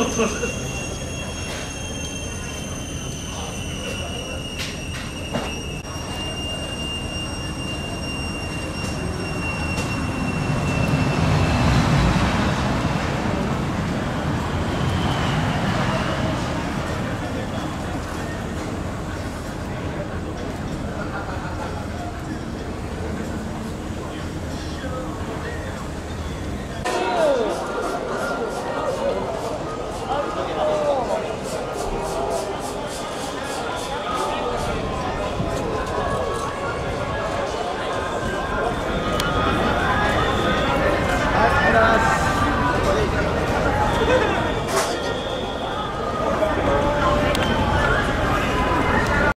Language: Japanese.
そうそうそう。